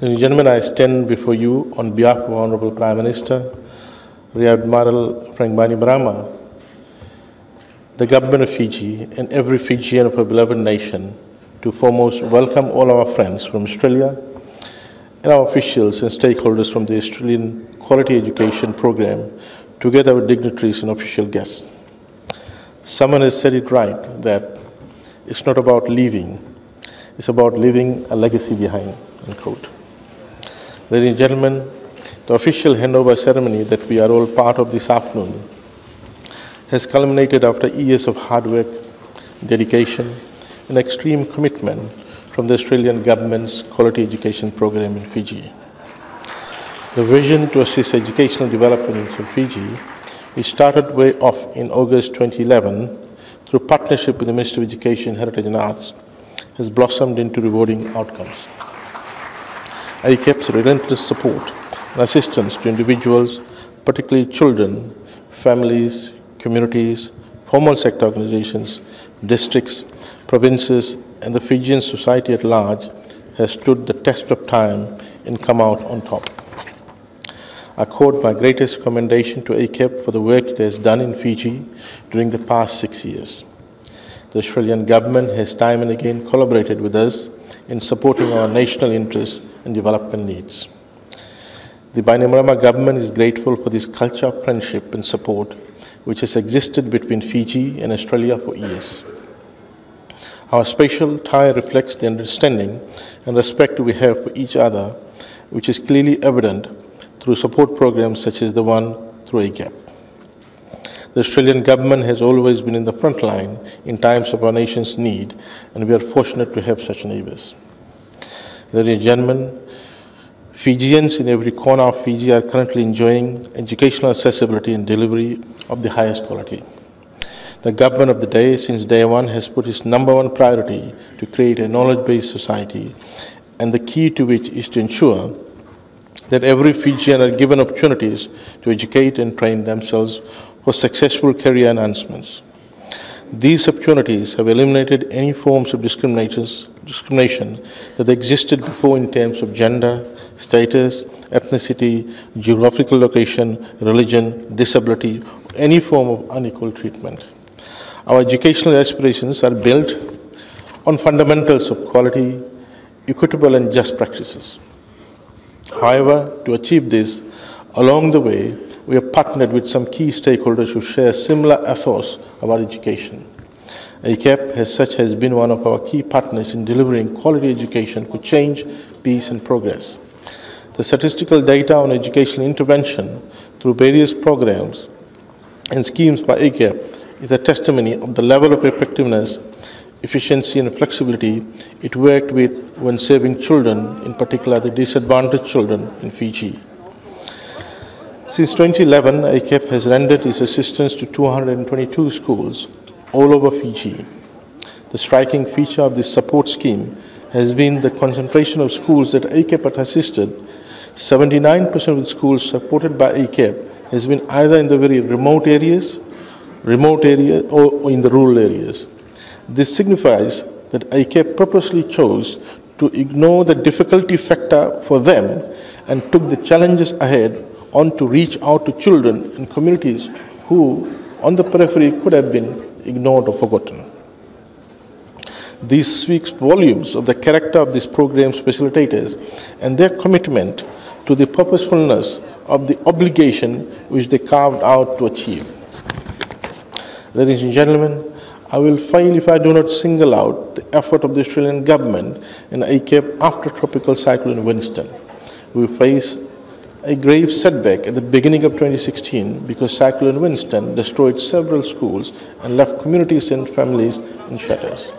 Ladies and gentlemen, I stand before you on behalf of Honourable Prime Minister, Rear Admiral Frank Bainimarama, the Government of Fiji and every Fijian of our beloved nation to foremost welcome all our friends from Australia and our officials and stakeholders from the Australian Quality Education Program, together with dignitaries and official guests. Someone has said it right that it's not about leaving, it's about leaving a legacy behind, unquote. Ladies and gentlemen, the official handover ceremony that we are all part of this afternoon has culminated after years of hard work, dedication, and extreme commitment from the Australian Government's Quality Education Program in Fiji. The vision to assist educational development in Fiji, which started way off in August 2011 through partnership with the Ministry of Education, Heritage and Arts, has blossomed into rewarding outcomes. ICAP's relentless support and assistance to individuals, particularly children, families, communities, formal sector organizations, districts, provinces, and the Fijian society at large has stood the test of time and come out on top. I quote my greatest commendation to ICAP for the work it has done in Fiji during the past 6 years. The Australian government has time and again collaborated with us in supporting our national interests and development needs. The Bainimarama government is grateful for this culture of friendship and support which has existed between Fiji and Australia for years. Our spatial tie reflects the understanding and respect we have for each other, which is clearly evident through support programs such as the one through ICAP. The Australian government has always been in the front line in times of our nation's need, and we are fortunate to have such neighbours. Ladies and gentlemen, Fijians in every corner of Fiji are currently enjoying educational accessibility and delivery of the highest quality. The government of the day, since day one, has put its number one priority to create a knowledge-based society, and the key to which is to ensure that every Fijian are given opportunities to educate and train themselves for successful career enhancements. These opportunities have eliminated any forms of discrimination that existed before in terms of gender, status, ethnicity, geographical location, religion, disability, any form of unequal treatment. Our educational aspirations are built on fundamentals of quality, equitable and just practices. However, to achieve this, along the way, we have partnered with some key stakeholders who share similar ethos about education. ICAP, as such, has been one of our key partners in delivering quality education for change, peace and progress. The statistical data on educational intervention through various programs and schemes by ICAP is a testimony of the level of effectiveness, efficiency and flexibility it worked with when serving children, in particular the disadvantaged children in Fiji. Since 2011, ICAP has rendered its assistance to 222 schools all over Fiji. The striking feature of this support scheme has been the concentration of schools that ICAP had assisted. 79% of the schools supported by ICAP has been either in the very remote areas or in the rural areas. This signifies that ICAP purposely chose to ignore the difficulty factor for them and took the challenges ahead on to reach out to children and communities who on the periphery could have been ignored or forgotten. This speaks volumes of the character of this program's facilitators and their commitment to the purposefulness of the obligation which they carved out to achieve. Ladies and gentlemen, I will fail if I do not single out the effort of the Australian government and ICAP after Tropical Cyclone Winston. We face a grave setback at the beginning of 2016 because Cyclone Winston destroyed several schools and left communities and families in shatters.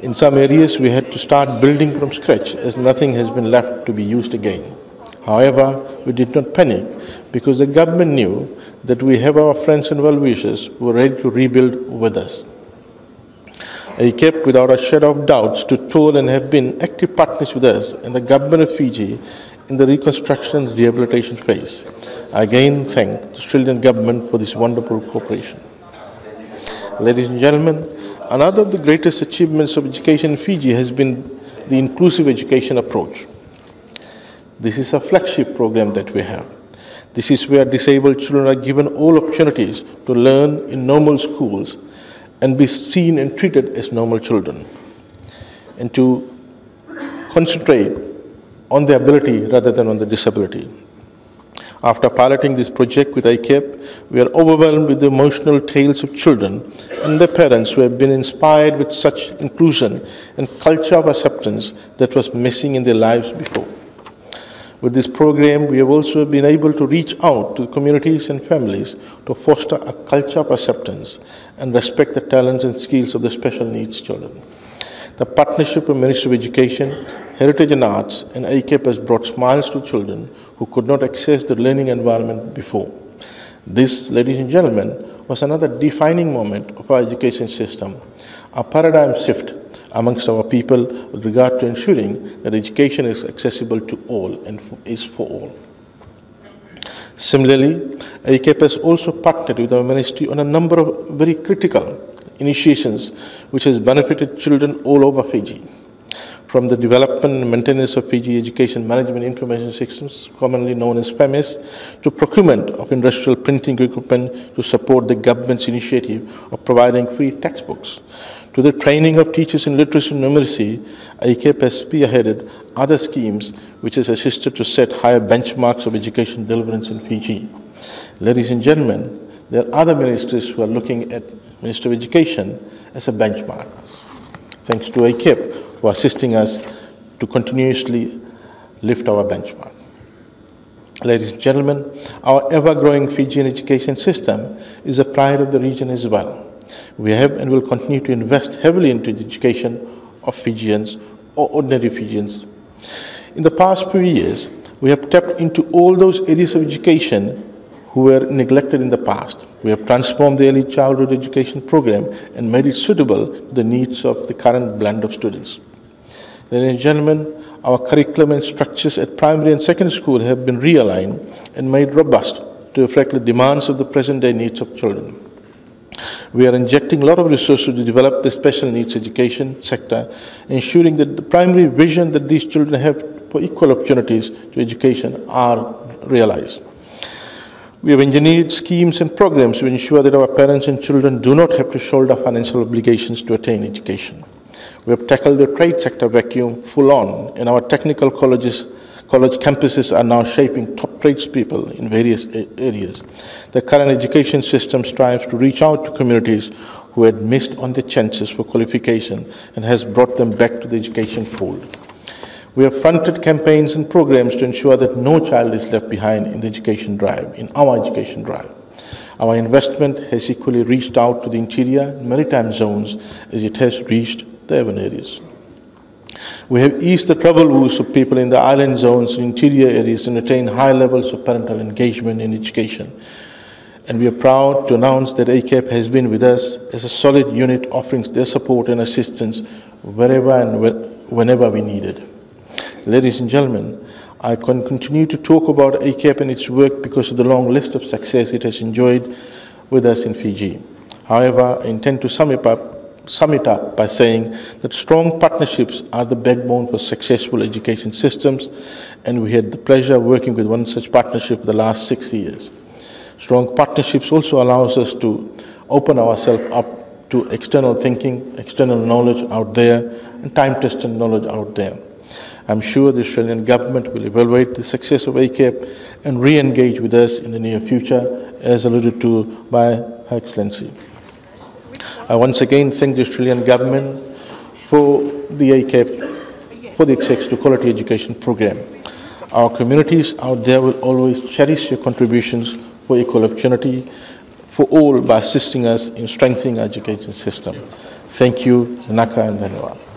In some areas, we had to start building from scratch as nothing has been left to be used again. However, we did not panic because the government knew that we have our friends and well-wishers who are ready to rebuild with us. ICAP, without a shadow of doubt, stood tall and have been active partners with us and the government of Fiji in the reconstruction and rehabilitation phase. I again thank the Australian government for this wonderful cooperation. Ladies and gentlemen, another of the greatest achievements of education in Fiji has been the inclusive education approach. This is a flagship program that we have. This is where disabled children are given all opportunities to learn in normal schools and be seen and treated as normal children, and to concentrate on their ability rather than on the disability. After piloting this project with ICAP, we are overwhelmed with the emotional tales of children and their parents who have been inspired with such inclusion and culture of acceptance that was missing in their lives before. With this program, we have also been able to reach out to communities and families to foster a culture of acceptance and respect the talents and skills of the special needs children. The partnership of Ministry of Education, Heritage and Arts, and ICAP has brought smiles to children who could not access the learning environment before. This, ladies and gentlemen, was another defining moment of our education system, a paradigm shift amongst our people with regard to ensuring that education is accessible to all and is for all. Similarly, ICAP has also partnered with our ministry on a number of very critical initiations which has benefited children all over Fiji. From the development and maintenance of Fiji Education Management Information Systems, commonly known as FEMIS, to procurement of industrial printing equipment to support the government's initiative of providing free textbooks, to the training of teachers in literacy and numeracy, ICAP has spearheaded other schemes which has assisted to set higher benchmarks of education deliverance in Fiji. Ladies and gentlemen, there are other ministries who are looking at Ministry of Education as a benchmark. Thanks to ICAP for assisting us to continuously lift our benchmark. Ladies and gentlemen, our ever-growing Fijian education system is the pride of the region as well. We have and will continue to invest heavily into the education of Fijians or ordinary Fijians. In the past few years, we have tapped into all those areas of education who were neglected in the past. We have transformed the early childhood education program and made it suitable to the needs of the current blend of students. Ladies and gentlemen, our curriculum and structures at primary and secondary school have been realigned and made robust to reflect the demands of the present day needs of children. We are injecting a lot of resources to develop the special needs education sector, ensuring that the primary vision that these children have for equal opportunities to education are realized. We have engineered schemes and programs to ensure that our parents and children do not have to shoulder financial obligations to attain education. We have tackled the trade sector vacuum full on, and our technical college campuses are now shaping top tradespeople in various areas. The current education system strives to reach out to communities who had missed on their chances for qualification and has brought them back to the education fold. We have fronted campaigns and programs to ensure that no child is left behind in the education drive, in our education drive. Our investment has equally reached out to the interior and maritime zones as it has reached the urban areas. We have eased the trouble woes of people in the island zones and interior areas and attained high levels of parental engagement in education. And we are proud to announce that ICAP has been with us as a solid unit offering their support and assistance wherever and whenever we need it. Ladies and gentlemen, I can continue to talk about ICAP and its work because of the long list of success it has enjoyed with us in Fiji. However, I intend to sum it up by saying that strong partnerships are the backbone for successful education systems, and we had the pleasure of working with one such partnership for the last 6 years. Strong partnerships also allows us to open ourselves up to external thinking, external knowledge out there, and time-tested knowledge out there. I'm sure the Australian government will evaluate the success of ICAP and re-engage with us in the near future, as alluded to by Her Excellency. I once again thank the Australian government for the ICAP, for the Access to Quality Education Program. Our communities out there will always cherish your contributions for equal opportunity for all by assisting us in strengthening our education system. Thank you, Naka and Dhanyawad.